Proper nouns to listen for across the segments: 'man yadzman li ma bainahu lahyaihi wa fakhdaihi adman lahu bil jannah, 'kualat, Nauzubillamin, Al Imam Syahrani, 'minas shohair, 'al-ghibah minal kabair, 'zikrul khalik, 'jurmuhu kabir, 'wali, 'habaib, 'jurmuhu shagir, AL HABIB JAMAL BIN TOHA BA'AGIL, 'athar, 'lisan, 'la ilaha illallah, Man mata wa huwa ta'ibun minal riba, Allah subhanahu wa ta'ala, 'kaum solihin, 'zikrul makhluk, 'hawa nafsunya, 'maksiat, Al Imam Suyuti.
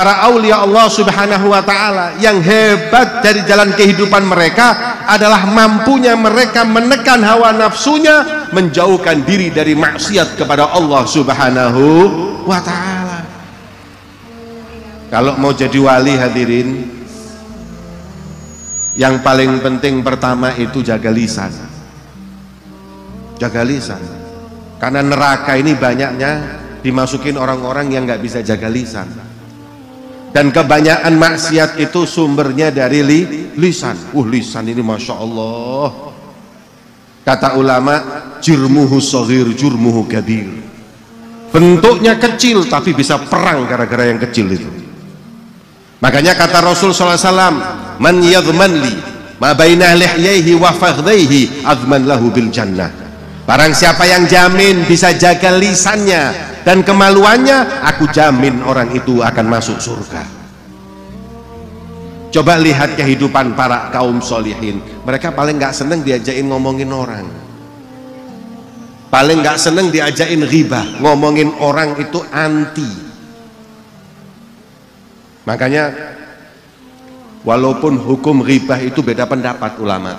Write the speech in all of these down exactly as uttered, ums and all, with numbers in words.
Para aulia Allah subhanahu wa ta'ala yang hebat dari jalan kehidupan mereka adalah mampunya mereka menekan hawa nafsunya, menjauhkan diri dari maksiat kepada Allah subhanahu wa ta'ala. Kalau mau jadi wali hadirin, yang paling penting pertama itu jaga lisan. Jaga lisan, karena neraka ini banyaknya dimasukin orang-orang yang nggak bisa jaga lisan. Dan kebanyakan maksiat itu sumbernya dari li, lisan. Uh lisan ini masya Allah. Kata ulama, jurmuhu shagir, jurmuhu kabir. Bentuknya kecil tapi bisa perang gara-gara yang kecil itu. Makanya kata Rasul shallallahu alaihi wasallam, "Man yadzman li ma bainahu lahyaihi wa fakhdaihi adman lahu bil jannah." Barang siapa yang jamin bisa jaga lisannya dan kemaluannya, aku jamin orang itu akan masuk surga. Coba lihat kehidupan para kaum solihin. Mereka paling nggak seneng diajakin ngomongin orang, paling nggak seneng diajakin ghibah. Ngomongin orang itu anti. Makanya walaupun hukum ghibah itu beda pendapat ulama.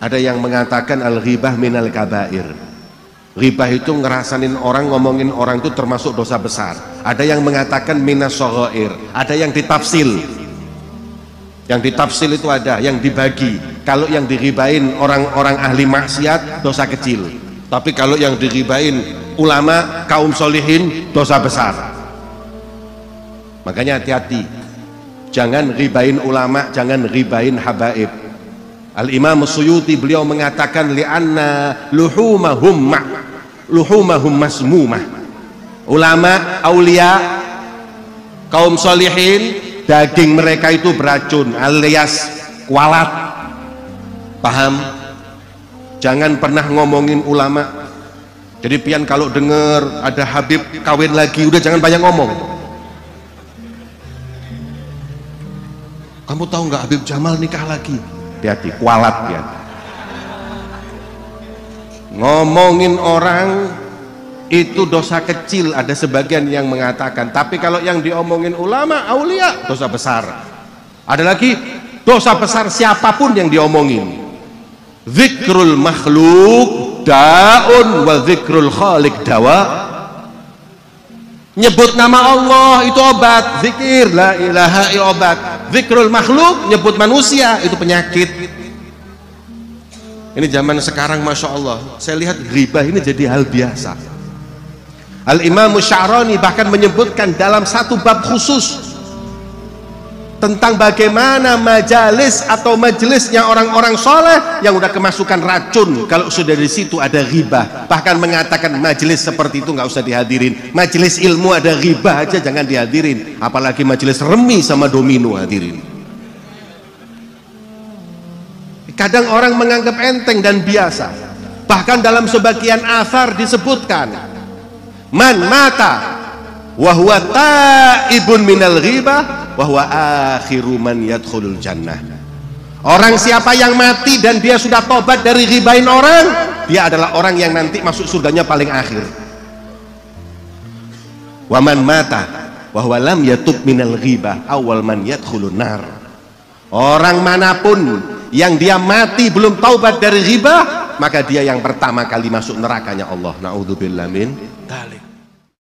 Ada yang mengatakan al-ghibah minal kabair, ghibah itu ngerasain orang, ngomongin orang itu termasuk dosa besar. Ada yang mengatakan minas shohair, ada yang ditafsil. Yang ditafsil itu ada, yang dibagi. Kalau yang dighibahin orang-orang ahli maksiat, dosa kecil. Tapi kalau yang dighibahin ulama, kaum solihin, dosa besar. Makanya hati-hati, jangan ghibahin ulama, jangan ghibahin habaib. Al Imam Suyuti beliau mengatakan li'anna luhumahum ma luhumahum masmumah. Ulama, aulia, kaum solihin, daging mereka itu beracun alias kualat. Paham? Jangan pernah ngomongin ulama. Jadi pian kalau dengar ada habib kawin lagi, udah jangan banyak ngomong. Kamu tahu nggak Habib Jamal nikah lagi? Hati-hati, kualat ya. Ngomongin orang itu dosa kecil, ada sebagian yang mengatakan. Tapi kalau yang diomongin ulama, aulia, dosa besar. Ada lagi dosa besar siapapun yang diomongin. Zikrul makhluk daun wa zikrul khalik dawa. Nyebut nama Allah itu obat, zikir la ilaha illallah obat. Zikrul makhluk, nyebut manusia itu penyakit. Ini zaman sekarang masya Allah, saya lihat ghibah ini jadi hal biasa. Al Imam Syahrani bahkan menyebutkan dalam satu bab khusus tentang bagaimana majalis atau majelisnya orang-orang soleh yang udah kemasukan racun. Kalau sudah di situ ada ghibah, bahkan mengatakan majelis seperti itu nggak usah dihadirin. Majelis ilmu ada ghibah aja jangan dihadirin, apalagi majelis remi sama domino hadirin. Kadang orang menganggap enteng dan biasa. Bahkan dalam sebagian athar disebutkan, man mata wa huwa ta'ibun minal riba wa huwa akhiru man yadkhulul jannah. Orang siapa yang mati dan dia sudah tobat dari ghibahin orang, dia adalah orang yang nanti masuk surganya paling akhir. Waman mata wa huwalam yatub min al ribah awal man yadkhulun nar. Orang manapun yang dia mati belum taubat dari ghibah, maka dia yang pertama kali masuk nerakanya Allah. Nauzubillamin.